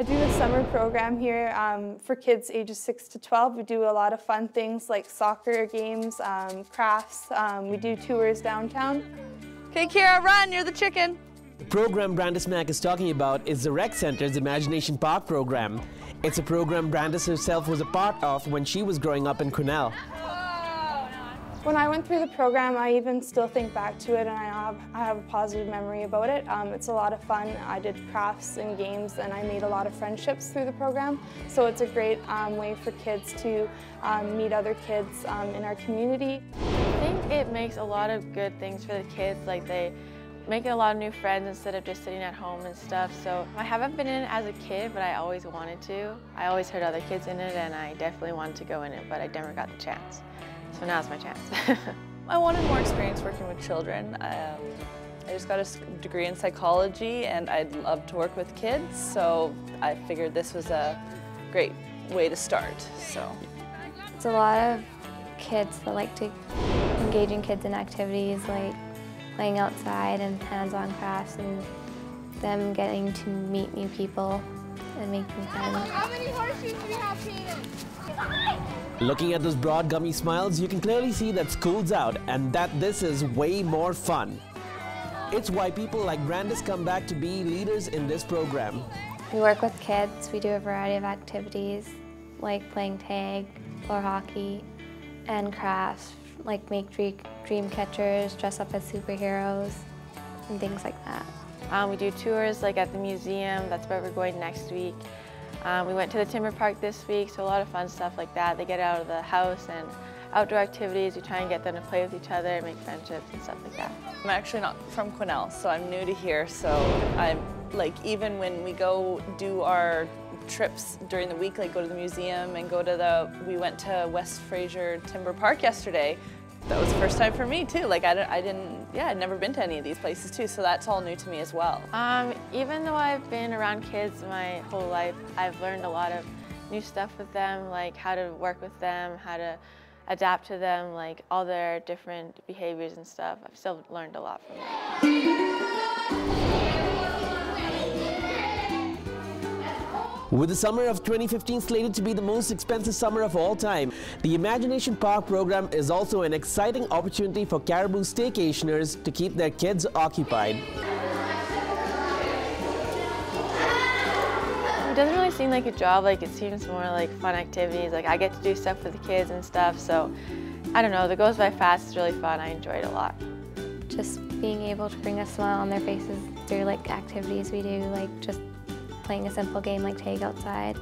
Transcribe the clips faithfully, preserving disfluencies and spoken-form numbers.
I do a summer program here um, for kids ages six to twelve. We do a lot of fun things like soccer games, um, crafts. Um, we do tours downtown. Okay, Kira, run, you're the chicken. The program Brandis Mac is talking about is the Rec Center's Imagination Park program. It's a program Brandis herself was a part of when she was growing up in Cornell. When I went through the program, I even still think back to it, and I have, I have a positive memory about it. Um, it's a lot of fun. I did crafts and games, and I made a lot of friendships through the program. So it's a great um, way for kids to um, meet other kids um, in our community. I think it makes a lot of good things for the kids. Like, they make a lot of new friends instead of just sitting at home and stuff. So I haven't been in it as a kid, but I always wanted to. I always heard other kids in it, and I definitely wanted to go in it, but I never got the chance. So now's my chance. I wanted more experience working with children. Um, I just got a degree in psychology, and I'd love to work with kids, so I figured this was a great way to start. So it's a lot of kids that like to engage in kids in activities like playing outside and hands-on crafts, and them getting to meet new people and making friends. How many horseshoes do we have painted? Looking at those broad, gummy smiles, you can clearly see that school's out and that this is way more fun. It's why people like Brandis come back to be leaders in this program. We work with kids. We do a variety of activities like playing tag, floor hockey, and crafts, like make dream catchers, dress up as superheroes, and things like that. Um, we do tours like at the museum. That's where we're going next week. Um, we went to the Timber Park this week, so a lot of fun stuff like that. They get out of the house and outdoor activities. We try and get them to play with each other and make friendships and stuff like that. I'm actually not from Quesnel, so I'm new to here. So I'm like, even when we go do our trips during the week, like go to the museum and go to the, we went to West Fraser Timber Park yesterday. That was the first time for me too. Like I didn't, I didn't, yeah, I'd never been to any of these places too, so that's all new to me as well. Um, even though I've been around kids my whole life, I've learned a lot of new stuff with them, like how to work with them, how to adapt to them, like all their different behaviors and stuff. I've still learned a lot from them. With the summer of twenty fifteen slated to be the most expensive summer of all time, the Imagination Park program is also an exciting opportunity for Cariboo staycationers to keep their kids occupied. It doesn't really seem like a job, like it seems more like fun activities. Like I get to do stuff with the kids and stuff, so I don't know, it goes by fast, it's really fun, I enjoy it a lot. Just being able to bring a smile on their faces through like activities we do, like just playing a simple game like tag outside,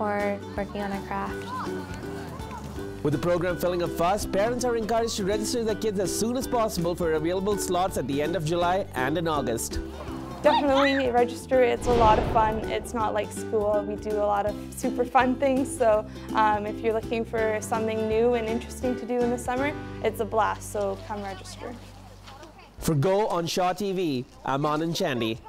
or working on a craft. With the program filling up fast, parents are encouraged to register their kids as soon as possible for available slots at the end of July and in August. Definitely register, it's a lot of fun. It's not like school, we do a lot of super fun things, so um, if you're looking for something new and interesting to do in the summer, it's a blast, so come register. For Go on Shaw T V, I'm Anand Chandy.